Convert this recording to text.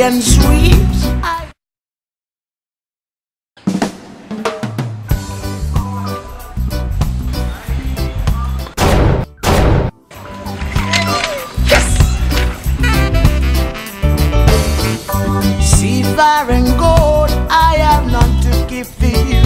And sweet yes! Silver and gold I have none to give thee.